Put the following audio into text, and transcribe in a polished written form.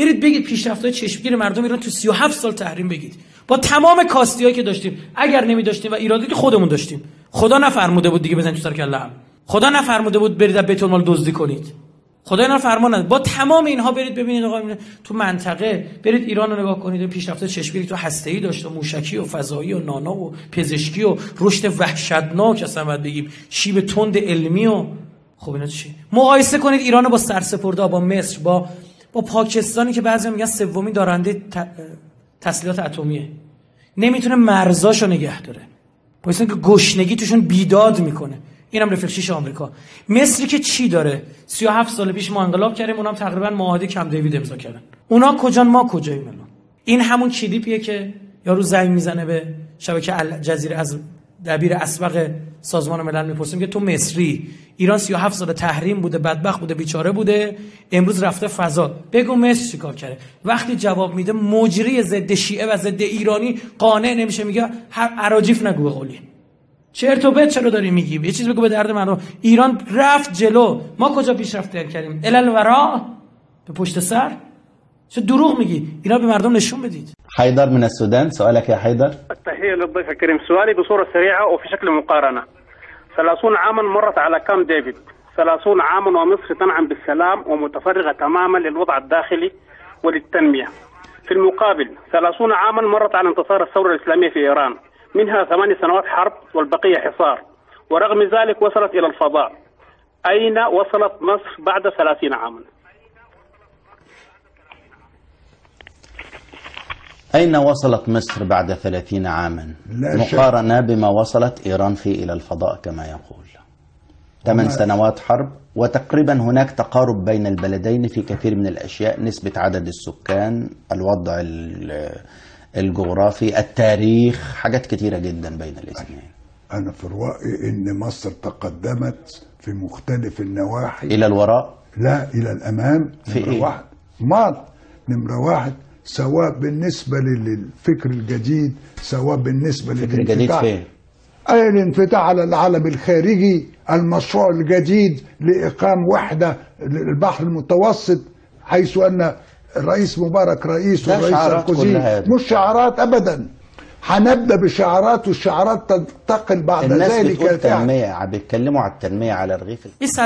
برید بگید پیشرفت‌های چشمگیر مردم ایران تو 37 سال تحریم بگید، با تمام کاستیایی که داشتیم، اگر نمی‌داشتیم و ایرادی که خودمون داشتیم، خدا نفرموده بود دیگه بزنید تو سر کله‌ام، خدا نفرموده بود برید از بیت المال دزدی کنید، خدا اینا رو فرمان نده. با تمام اینها برید ببینید آقا تو منطقه، برید ایران رو نگاه کنید، پیشرفت چشمگیری تو هسته‌ای داشت و موشکی و فضایی و نانا و پزشکی و رشد وحشتناک اصلا باید بگیم شیب تند علمی و خب اینا چی؟ مقایسه کنید ایران رو با سرسپرده، با مصر، با پاکستانی که بعضیا میگن سومین دارنده تسلیحات اتمیه، نمیتونه مرزاشو نگه داره، پاکستان که گشنگی توشون بیداد میکنه، اینم رفلکسیش آمریکا. مصری که چی داره؟ 37 سال پیش ما انقلاب کردیم، اونام تقریبا معاهده کمپ دیوید امضا کردن. اونا کجان، ما کجاییم الان؟ این همون کلیپیه که یارو زنگ میزنه به شبکه الجزیره از دبیر اسبق سازمان ملل میپرسیم که تو مصری، ایران 37 سال تحریم بوده، بدبخت بوده، بیچاره بوده، امروز رفته فضا، بگو مصر چیکار کرده؟ وقتی جواب میده مجری ضد شیعه و ضد ایرانی قانع نمیشه، میگه هر اراجیف نگو به قولی. چرت و پرت چرا داری میگی؟ یه چیز بگو به درد مردم. ایران رفت جلو، ما کجا پیشرفت کردیم؟ علل ورا، به پشت سر. چه دروغ میگی؟ اینا به مردم نشون بدید. حيدر من السودان، سؤالك يا حيدر. تحية للضيف الكريم. سؤالي بصورة سريعة وفي شكل مقارنة. 30 عاما مرت على كامب ديفيد، 30 عاما ومصر تنعم بالسلام ومتفرغة تماما للوضع الداخلي وللتنمية. في المقابل 30 عاما مرت على انتصار الثورة الإسلامية في إيران، منها 8 سنوات حرب والبقية حصار، ورغم ذلك وصلت إلى الفضاء. أين وصلت مصر بعد 30 عاما؟ أين وصلت مصر بعد 30 عاما؟ مقارنة بما وصلت إيران فيه إلى الفضاء كما يقول. 8 سنوات حرب، وتقريبا هناك تقارب بين البلدين في كثير من الأشياء، نسبة عدد السكان، الوضع الجغرافي، التاريخ، حاجات كثيرة جدا بين الاثنين. أنا في رأيي أن مصر تقدمت في مختلف النواحي. إلى الوراء؟ لا، إلى الأمام. في نمرة واحد. نمرة واحد سواء بالنسبة للفكر الجديد، سواء بالنسبة للانفتاح. فين؟ أي الانفتاح على العالم الخارجي، المشروع الجديد لإقامة وحدة البحر المتوسط، حيث أن الرئيس مبارك رئيس والرئيس ساركوزي، مش شعارات ابدا، هنبدا بشعارات والشعارات تنتقل بعد ذلك. الناس بتقول تنمية، بيتكلموا على التنمية على الرغيف